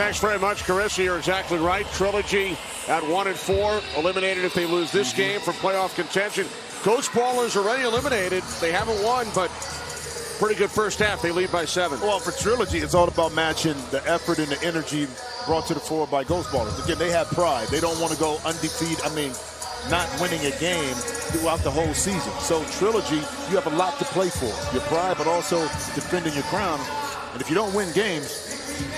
Thanks very much, Carissa. You're exactly right. Trilogy at 1-4, eliminated if they lose this game from playoff contention. Ghost Ballers already eliminated. They haven't won, but pretty good first half. They lead by 7. Well, for Trilogy, it's all about matching the effort and the energy brought to the fore by Ghost Ballers. Again, they have pride. They don't want to go undefeated. I mean, not winning a game throughout the whole season. So Trilogy, you have a lot to play for. Your pride, but also defending your crown. And if you don't win games,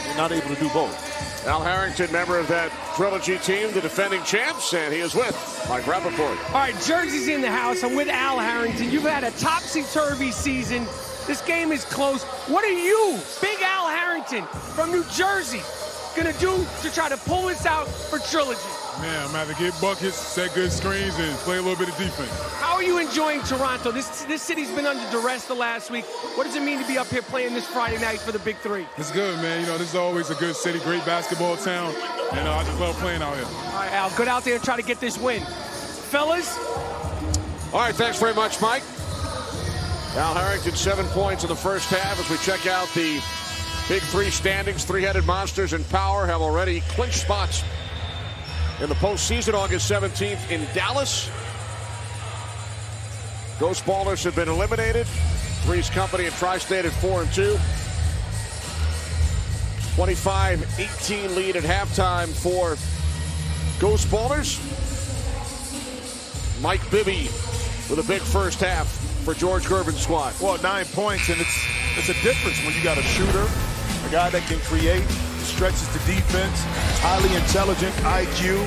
you're not able to do both. Al Harrington, member of that Trilogy team, the defending champs, and he is with Mike Rappaport. All right, Jersey's in the house. I'm with Al Harrington. You've had a topsy-turvy season. This game is close. What are you, Big Al Harrington from New Jersey, going to do to try to pull this out for Trilogy? Man, I'm going to have to get buckets, set good screens, and play a little bit of defense. How are you enjoying Toronto? This city's been under duress the last week. What does it mean to be up here playing this Friday night for the Big 3? It's good, man. You know, this is always a good city, great basketball town, and I just love playing out here. All right, Al, good out there and try to get this win. Fellas? All right, thanks very much, Mike. Al Harrington, 7 points in the first half as we check out the Big 3 standings. Three-headed monsters and power have already clinched spots in the postseason, August 17th in Dallas. Ghost Ballers have been eliminated. Three's Company and Tri-State at 4-2. 25-18 lead at halftime for Ghost Ballers. Mike Bibby with a big first half for George Gervin's squad. Well, 9 points, and it's a difference when you got a shooter, a guy that can create, stretches the defense, highly intelligent, IQ.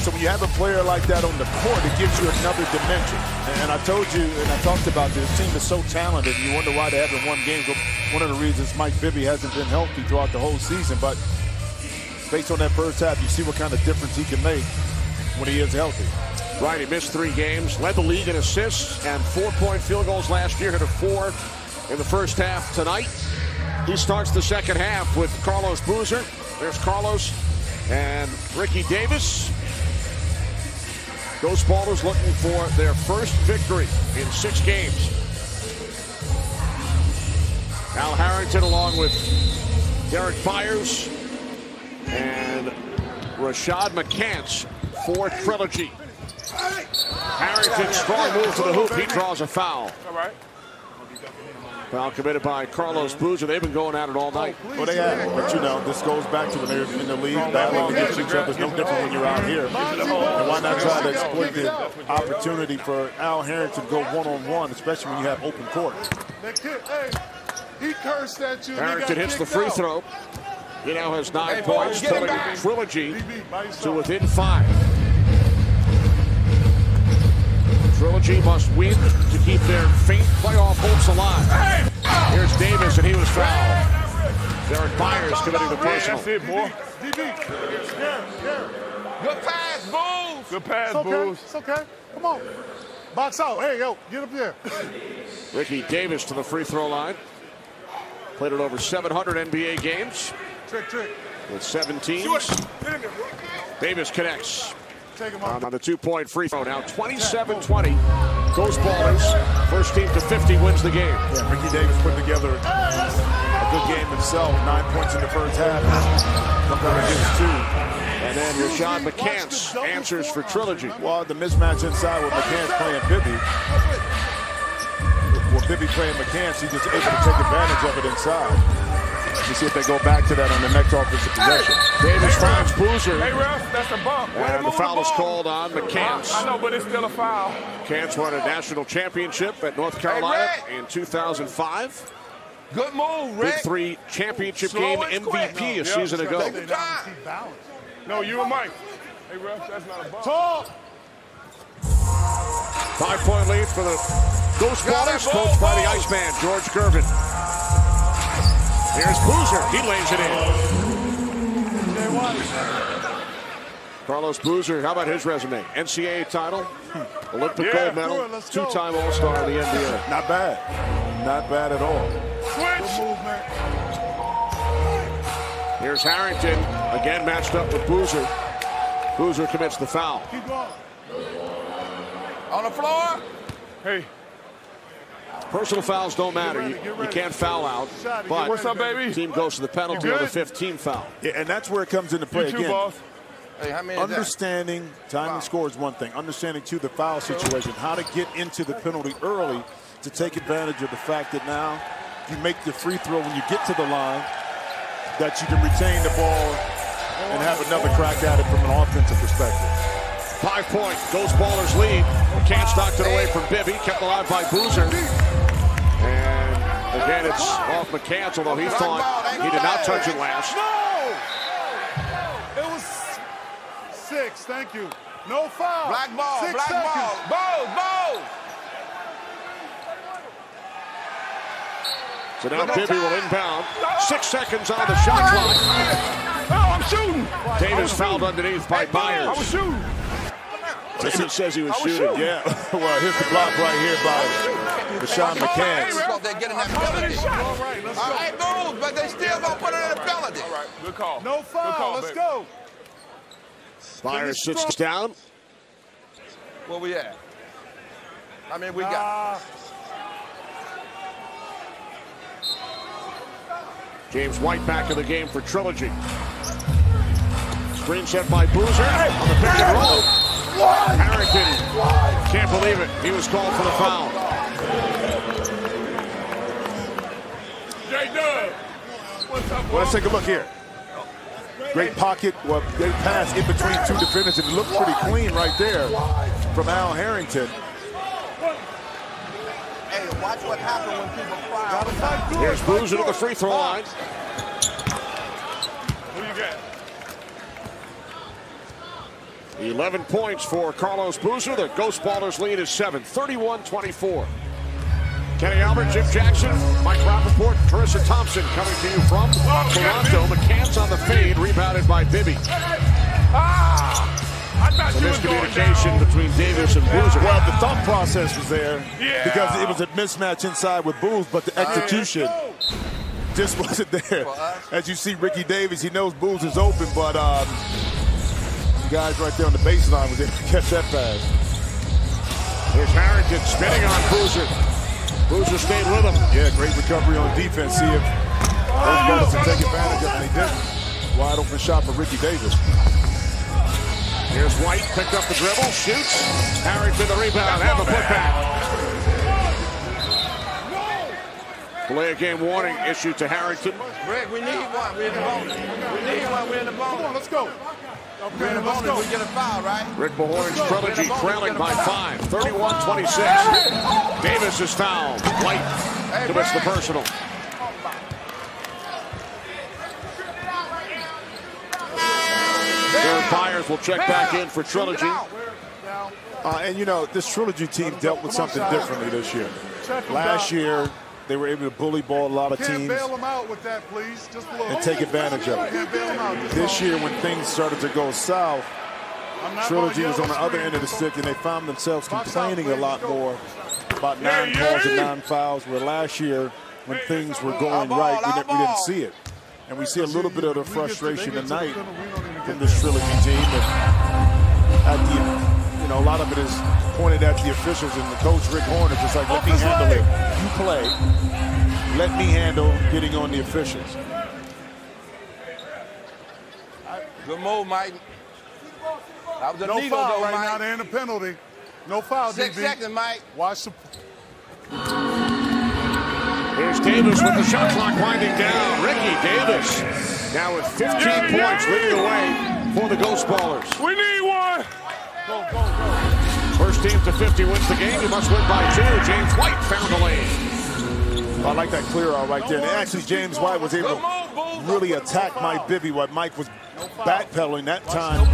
So when you have a player like that on the court, it gives you another dimension. And I told you, and I talked about this, this team is so talented, you wonder why they haven't won games. One of the reasons Mike Bibby hasn't been healthy throughout the whole season, but based on that first half, you see what kind of difference he can make when he is healthy. Right, he missed 3 games, led the league in assists and 4-point field goals last year, hit a 4 in the first half tonight. He starts the second half with Carlos Boozer. There's Carlos and Ricky Davis. Ghost Ballers looking for their first victory in 6 games. Al Harrington along with Derrick Byars and Rashad McCants for Trilogy. Harrington, strong move to the hoop. He draws a foul. All right. Foul committed by Carlos Boozer. They've been going at it all night. Well, they have, but you know, this goes back to when they're in the league, battling against each other. It's no different when you're out here. And why not try to exploit the opportunity for Al Harrington to go one-on-one, especially when you have open court. Harrington hits the free throw. He now has 9 points, telling Trilogy to within 5. Trilogy must win to keep their faint playoff hopes alive. Here's Davis, and he was fouled. Derrick Byars committing the personal. That's it, boy. Good pass, Booze. Good pass, Booze. It's okay. Come on. Box out. Hey, yo, get up there. Ricky Davis to the free throw line. Played it over 700 NBA games. Trick. With 17. Davis connects. On the 2-point free throw now, 27-20. Ghost Ballers, first team to 50, wins the game. Yeah, Ricky Davis put together a good game himself. 9 points in the first half, compared against 2. And then Rashad McCants answers for Trilogy. Well, the mismatch inside with McCants playing Bibby. With Bibby playing McCants, he's just able to take advantage of it inside. Let's see if they go back to that on the next offensive possession. Davis finds Boozer. Hey, ref, that's a bump. And the foul is called on McCants. I know, but it's still a foul. McCants won a national championship at North Carolina in 2005. Good move, Rick. Big 3 championship game MVP a season ago. No, you and Mike. Hey, ref, that's not a bump. Talk. 5-point lead for the Ghost Ballers, coached by the Iceman, George Gervin. Here's Boozer. He lays it in. Carlos Boozer, how about his resume? NCAA title, Olympic gold medal, two-time All-Star in the NBA. Not bad. Not bad at all. Switch. Here's Harrington, again matched up with Boozer. Boozer commits the foul. Keep going. On the floor. Hey. Personal fouls don't matter. You can't foul out. But what's up, baby? Team goes to the penalty on the 15th foul. Yeah, and that's where it comes into play again. Hey, how many understanding time and score is one thing. Understanding, too, the foul situation, how to get into the penalty early to take advantage of the fact that now you make the free throw when you get to the line, that you can retain the ball and have another crack at it from an offensive perspective. 5 point, Ghost Ballers lead. McCants knocked it away from Bibby, kept alive by Boozer. And again, it's off McCants, although he thought he did not touch it last. No! It was six, thank you. No foul. Black ball, black ball. Bow. So now Bibby will inbound. 6 seconds on the shot clock. Oh, I'm shooting. Davis fouled underneath by Byars. I was shooting. He says he was shooting. Yeah. Well, here's the block right here by Rashad McCants. All right, move, but they still gonna put it in a penalty. All right, good call. No foul. Let's go. Byars sits down. Where we at? I mean, we got James White back in the game for Trilogy. Screen set by Boozer on the pick and roll. Harrington can't believe it. He was called for the foul. Well, let's take a look here. Great pocket, well, great pass in between two defenders. It looked pretty clean right there from Al Harrington. Hey, watch what happened when people foul. Here's Boozer to the free throw line. Who you got? 11 points for Carlos Boozer. The Ghost Ballers lead is 7, 31-24. Kenny Albert, Jim Jackson, Mike Rappaport, Teresa Thompson coming to you from Toronto. McCants on the fade, rebounded by Bibby. So miscommunication between Davis and Boozer. Well, the thought process was there because it was a mismatch inside with Boozer, but the execution just wasn't there. As you see, Ricky Davis, he knows Boozer's open, but guys right there on the baseline was able to catch that pass. There's Harrington spinning on Boozer. Boozer stayed with him. Yeah, great recovery on defense. See if those guys can take advantage of it. They didn't. Wide open shot for Ricky Davis. Here's White, picked up the dribble, shoots. Harrington the rebound, and the putback. Play a game warning issued to Harrington. Greg, we need one. We're in the bonus. We need one. We're in the bonus. Come on, let's go. We get a foul, right? Rick Mahorn's Trilogy trailing by 5, 31-26. Davis is fouled. White commits the personal. Derrick Byars will check back in for Trilogy. And you know, this Trilogy team dealt with something differently this year. Last year, they were able to bully ball a lot of teams and take advantage of it. This year, when things started to go south, Trilogy was on the other end of the stick, and they found themselves complaining a lot more about 9 calls and 9 fouls, where last year, when things were going right, we didn't see it. And we see a little bit of the frustration tonight from this Trilogy team. You know, a lot of it is pointed at the officials, and the coach, Rick Mahorn, is just like, let me handle it. You play. Let me handle getting on the officials. Good move, Mike. That was a no foul though, right Mike. Now, and a penalty. No foul, 6 seconds, Mike. Watch the... Here's Davis with the shot clock winding down. Ricky Davis now with 15 points leading the way for the Ghost Ballers. We need one. Go. First team to 50 wins the game. You must win by 2. James White found the lane. I like that clear out right there. And actually, James White was able to really attack Mike Bibby while Mike was backpedaling that time.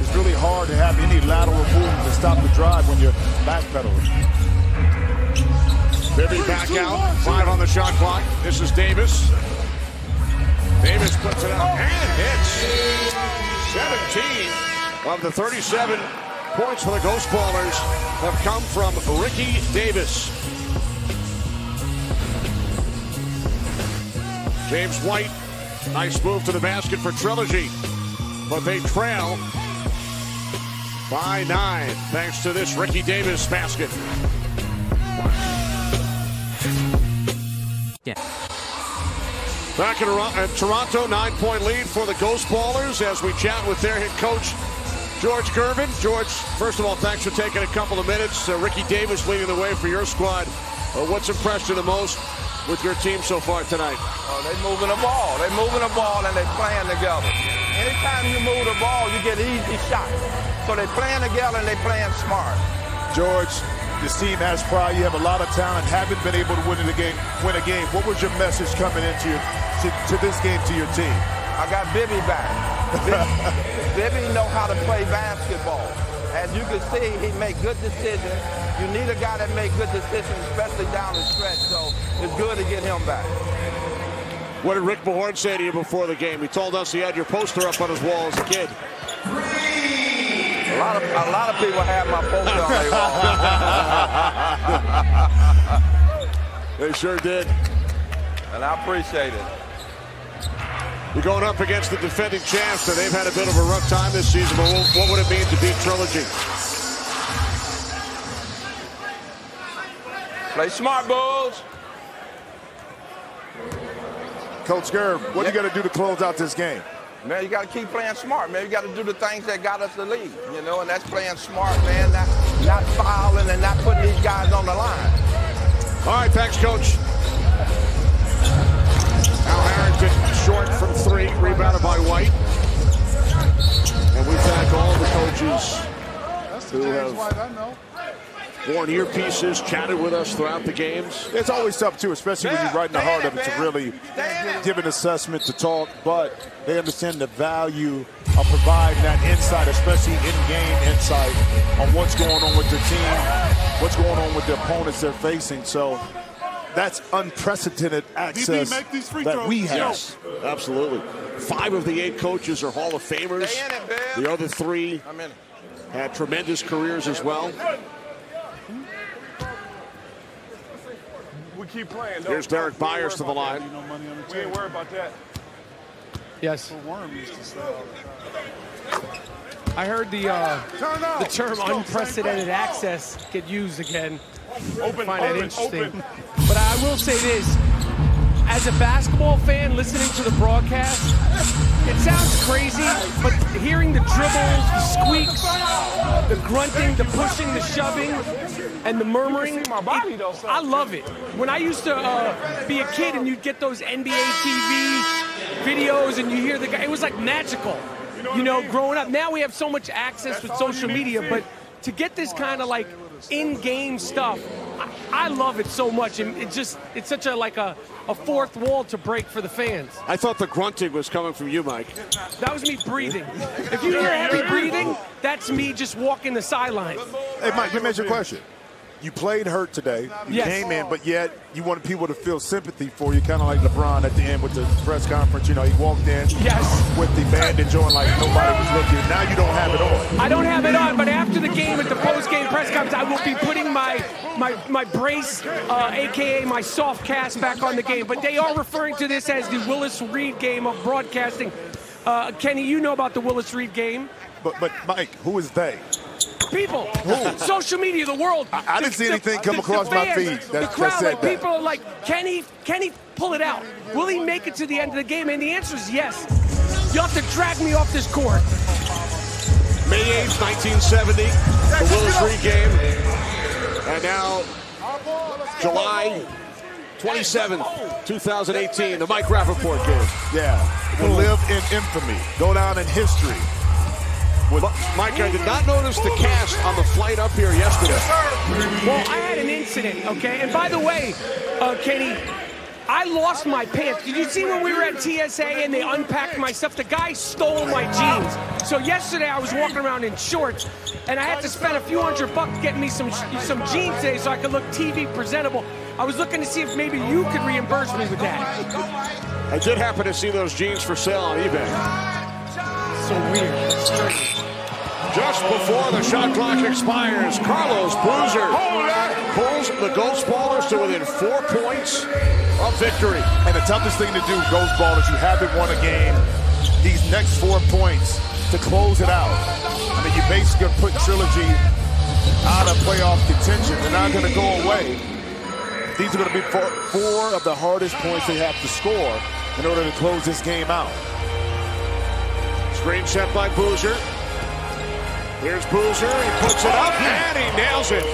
It's really hard to have any lateral movement to stop the drive when you're backpedaling. Bibby back out. 5 on the shot clock. This is Davis. Davis puts it out. And it's 17. Of the 37 points for the Ghost Ballers have come from Ricky Davis. James White, nice move to the basket for Trilogy, but they trail by 9 thanks to this Ricky Davis basket. Yeah. Back in Toronto, 9-point lead for the Ghost Ballers as we chat with their head coach, George Gervin. George, first of all, thanks for taking a couple of minutes. Ricky Davis leading the way for your squad. What's impressed you the most with your team so far tonight? Oh, they're moving the ball. They're moving the ball and they're playing together. Anytime you move the ball, you get easy shots. So they're playing together and they're playing smart. George, this team has pride. You have a lot of talent. Haven't been able to win a game. What was your message coming into this game to your team? I got Bibby back. Bibby knows how to play basketball. As you can see, he made good decisions. You need a guy that makes good decisions, especially down the stretch. So it's good to get him back. What did Rick Mahorn say to you before the game? He told us he had your poster up on his wall as a kid. A lot of people have my poster on their wall. They sure did. And I appreciate it. You're going up against the defending champs, and they've had a bit of a rough time this season. But what would it mean to beat Trilogy? Play smart, Bulls. Coach Gerv, what you got to do to close out this game? Man, you got to keep playing smart, man. You got to do the things that got us the lead, you know, and that's playing smart, man, not fouling and not putting these guys on the line. All right, thanks, Coach. Al Harrington short from three, rebounded by White. And we thank all the coaches who have worn earpieces, chatted with us throughout the games. It's always tough, too, especially when you're right in the heart of it, to really give an assessment, to talk, but they understand the value of providing that insight, especially in-game insight on what's going on with their team, what's going on with the opponents they're facing. So that's unprecedented access that we have. Yes, absolutely. 5 of the 8 coaches are Hall of Famers. The other 3 had tremendous careers as well. We keep playing. Here's Derrick Byars to the line. We ain't worried about that. Yes. I heard the term unprecedented access get used again. I find that interesting. But I will say this. As a basketball fan listening to the broadcast, it sounds crazy, but hearing the dribbles, the squeaks, the grunting, the pushing, the shoving, and the murmuring, I love it. When I used to be a kid and you'd get those NBA TV videos and you hear the guy, it was like magical, you know, growing up. Now we have so much access with social media, but to get this kind of like in-game stuff, I love it so much, and it just—it's such a like a fourth wall to break for the fans. I thought the grunting was coming from you, Mike. That was me breathing. If you hear heavy breathing, that's me just walking the sidelines. Hey, Mike, let me ask you a question. You played hurt today. You came in, but yet you wanted people to feel sympathy for you, kind of like LeBron at the end with the press conference. You know, he walked in with the bandage on like nobody was looking. Now you don't have it on. I don't have it on, but after the game at the post-game press conference, I will be putting my brace, a.k.a. my soft cast, back on the game. But they are referring to this as the Willis Reed game of broadcasting. Kenny, you know about the Willis Reed game. But Mike, who is they? People, social media, the world. I didn't see anything come across my feed. The crowd, like people are like, can he pull it out? Will he make it to the end of the game? And the answer is yes. You'll have to drag me off this court. May 8th, 1970, the Willis Reed game. And now, July 27th, 2018, the Mike Rappaport game. Yeah, will live in infamy, go down in history. Mike, I did not notice the cast on the flight up here yesterday. Well, I had an incident, okay? And by the way, Kenny, I lost my pants. Did you see when we were at TSA and they unpacked my stuff? The guy stole my jeans. So yesterday I was walking around in shorts, and I had to spend a few $100 getting me some jeans today so I could look TV presentable. I was looking to see if maybe you could reimburse me with that. I did happen to see those jeans for sale on eBay. So weird. Just before the shot clock expires, Carlos Boozer pulls the Ghost Ballers to within 4 points of victory. And the toughest thing to do, Ghost Ballers, you haven't won a game. These next 4 points to close it out. I mean, you basically put Trilogy out of playoff contention. They're not going to go away. These are going to be four of the hardest points they have to score in order to close this game out. Screen set by Boozer. Here's Boozer. He puts it up and he nails it.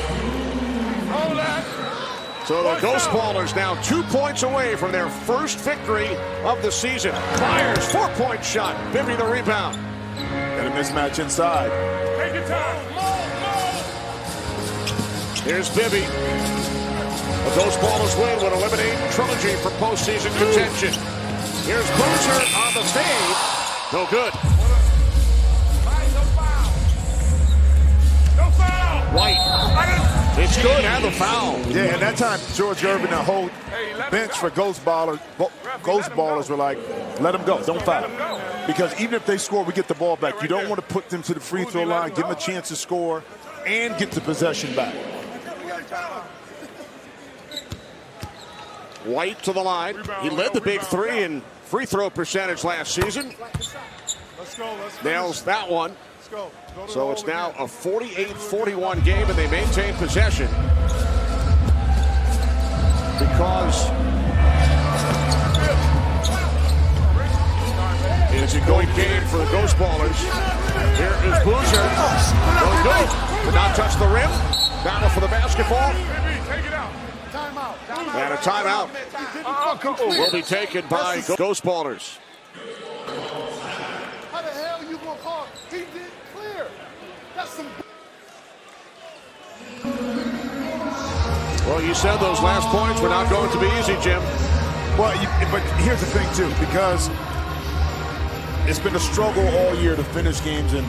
So the Ghost Ballers now 2 points away from their first victory of the season. Byars, four-point shot. Bibby the rebound. Got a mismatch inside. Take your time. Here's Bibby. The Ghost Ballers win would eliminate Trilogy for postseason contention. Here's Boozer on the fade. No good. No foul. White. It's good and the foul. Yeah, at that time, George Gervin, the whole bench for Ghost Ballers, were like, let them go, don't foul. Because even if they score, we get the ball back. You don't want to put them to the free throw line, give them a chance to score, and get the possession back. White to the line. He led the Big 3 in free throw percentage last season. Nails that one. So it's now a 48-41 game, and they maintain possession because it is a great game for the Ghost Ballers. Here is Boozer. No good. Did not touch the rim. Battle for the basketball. Take it out. Timeout. And a timeout will be taken by Ghost Ballers. How the hell you gonna call? He did clear. That's some. Well, you said those last points were not going to be easy, Jim. Well, but here's the thing too, because it's been a struggle all year to finish games and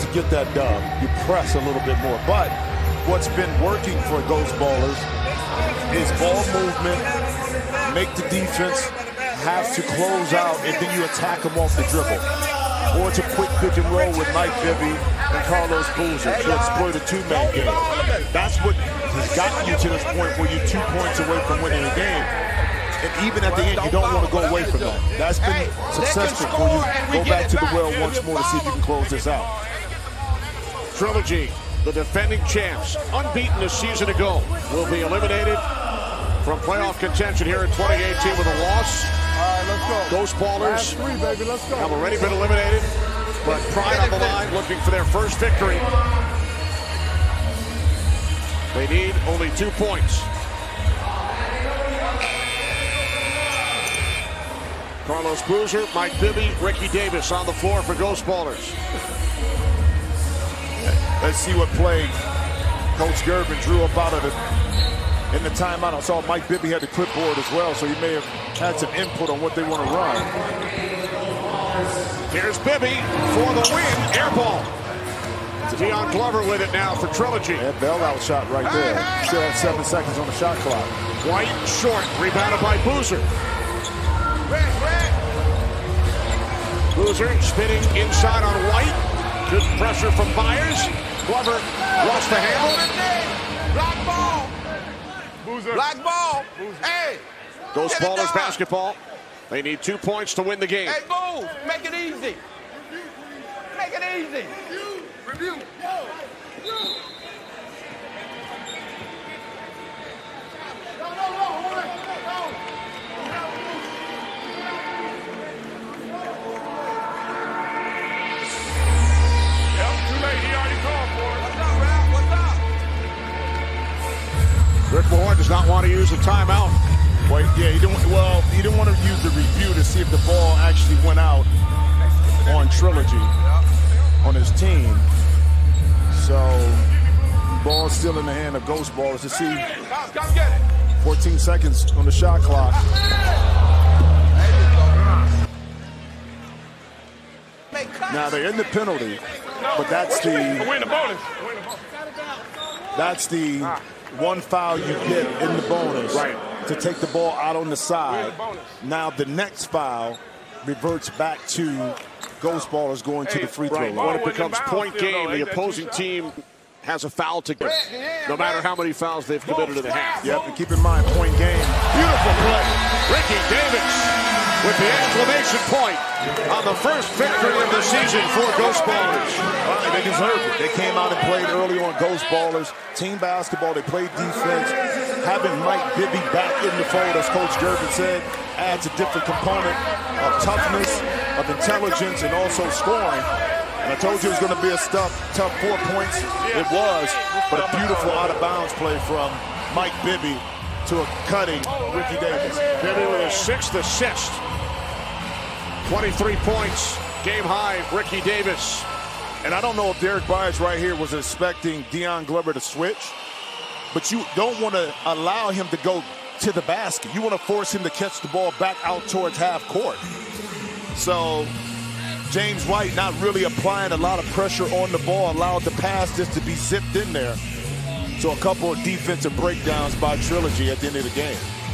to get that dub, you press a little bit more. But what's been working for Ghost Ballers is ball movement, make the defense have to close out, and then you attack them off the dribble. Or it's a quick pick and roll with Mike Bibby and Carlos Boozer to exploit a two-man game. That's what has gotten you to this point where you're 2 points away from winning a game. And even at the end, you don't want to go away from that. That's been successful when you go back to the well once more to see if you can close this out. Trilogy, the defending champs, unbeaten a season ago, will be eliminated from playoff contention here in 2018 with a loss. Let's go. Ghost Ballers have already been eliminated, but pride on the line, looking for their first victory. They need only 2 points. Carlos Boozer, Mike Bibby, Ricky Davis on the floor for Ghost Ballers. Let's see what play Coach Gervin drew up out of it in the timeout. I saw Mike Bibby had the clipboard as well, so he may have had some input on what they want to run. Here's Bibby for the win, air ball. Deion Glover with it now for Trilogy. That bailout shot right there. Still have 7 seconds on the shot clock. White short, rebounded by Boozer. Boozer spinning inside on White. Good pressure from Byars. Glover lost the handle. Black ball. Boozer. Black ball. Boozer. Hey. Ghost Ballers basketball. They need 2 points to win the game. Hey, move. Make it easy. Make it easy. Review. Rick Mahorn does not want to use the timeout. Well, yeah, he didn't want to use the review to see if the ball actually went out on Trilogy, on his team. So, ball's still in the hand of Ghost Ballers to see. 14 seconds on the shot clock. Now they're in the penalty, but that's the one foul you get in the bonus, right, to take the ball out on the side. Now the next foul reverts back to Ghost Ballers going to the free throw line. When it becomes point game, the opposing team has a foul to get, no matter how many fouls they've committed in the half. Yep, and keep in mind, point game. Beautiful play. Ricky Davis. with the exclamation point on the first victory of the season for Ghost Ballers. Well, they deserved it. They came out and played early on Ghost Ballers. Team basketball, they played defense. Having Mike Bibby back in the fold, as Coach Gervin said, adds a different component of toughness, of intelligence, and also scoring. And I told you it was going to be a tough 4 points. It was, but a beautiful out-of-bounds play from Mike Bibby to a cutting Ricky Davis. Bibby with his sixth assist. 23 points, game high, Ricky Davis. And I don't know if Derrick Byars right here was expecting Deion Glover to switch, but you don't want to allow him to go to the basket. You want to force him to catch the ball back out towards half court. So James White not really applying a lot of pressure on the ball, allowed the pass just to be zipped in there. So a couple of defensive breakdowns by Trilogy at the end of the game.